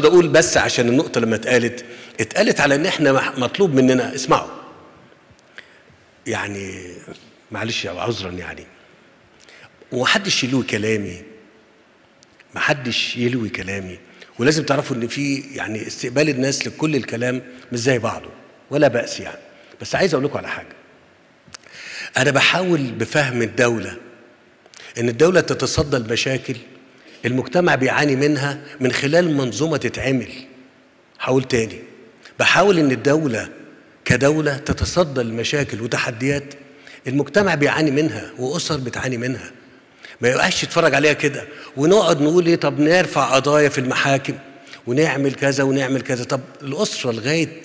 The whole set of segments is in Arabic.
أقول بس عشان النقطة لما اتقالت على إن إحنا مطلوب مننا اسمعوا. يعني معلش أو عذرا يعني، ومحدش يلوي كلامي، محدش يلوي كلامي، ولازم تعرفوا إن في يعني استقبال الناس لكل الكلام مش زي بعضه ولا بأس يعني. بس عايز أقول لكم على حاجة، أنا بحاول بفهم الدولة إن الدولة تتصدى المشاكل المجتمع بيعاني منها من خلال منظومة تتعمل. حاول تاني، بحاول إن الدولة كدولة تتصدى المشاكل وتحديات المجتمع بيعاني منها وأسر بتعاني منها، ما يبقاش يتفرج عليها كده ونقعد نقول إيه، طب نرفع قضايا في المحاكم ونعمل كذا ونعمل كذا. طب الأسرة لغاية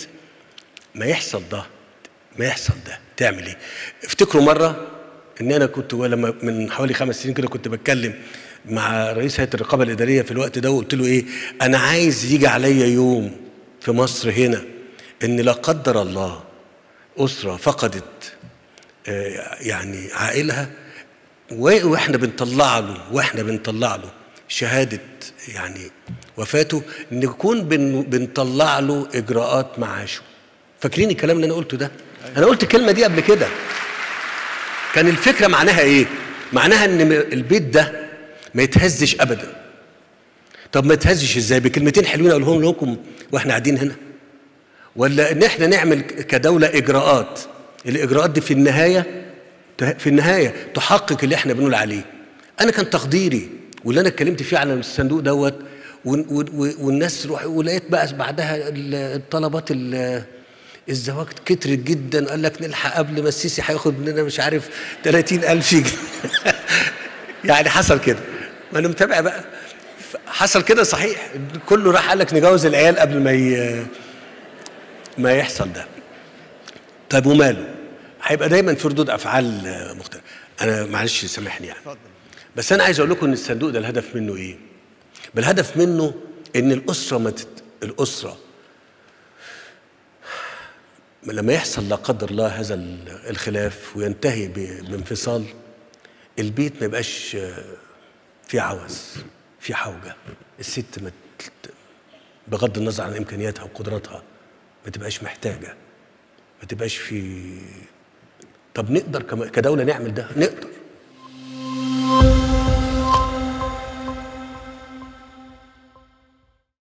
ما يحصل ده تعمل إيه؟ افتكروا مرة إن أنا كنت لما من حوالي 5 سنين كده كنت بتكلم مع رئيس هيئة الرقابة الإدارية في الوقت ده، وقلت له إيه، أنا عايز يجي عليا يوم في مصر هنا إن لا قدر الله أسرة فقدت يعني عائلها، وإحنا بنطلع له شهادة يعني وفاته، نكون بنطلع له إجراءات معاشه. فاكرين الكلام اللي أنا قلته ده؟ أنا قلت الكلمة دي قبل كده. كان الفكرة معناها إيه؟ معناها إن البيت ده ما يتهزش ابدا. طب ما يتهزش ازاي؟ بكلمتين حلوين اقولهم لكم واحنا قاعدين هنا، ولا ان احنا نعمل كدوله اجراءات، الاجراءات دي في النهايه تحقق اللي احنا بنقول عليه. انا كان تقديري واللي انا اتكلمت فيه على الصندوق دوت، والناس روح، ولقيت بقى بعدها الطلبات الزواج كترت جدا، قال لك نلحق قبل ما السيسي هياخد مننا مش عارف 30,000 جنيه يعني حصل كده، ما انا متابع بقى، حصل كده صحيح، كله راح قال لك نجوز العيال قبل ما يحصل ده. طيب وماله؟ هيبقى دايما في ردود افعال مختلفه. انا معلش سامحني يعني، بس انا عايز اقول لكم ان الصندوق ده الهدف منه ايه؟ بالهدف منه ان الاسره الاسره لما يحصل لا قدر الله هذا الخلاف وينتهي بانفصال، البيت ما يبقاش في عوز، في حوجه، الست بغض النظر عن امكانياتها وقدراتها ما تبقاش محتاجه، ما تبقاش في. طب نقدر كدوله نعمل ده؟ نقدر.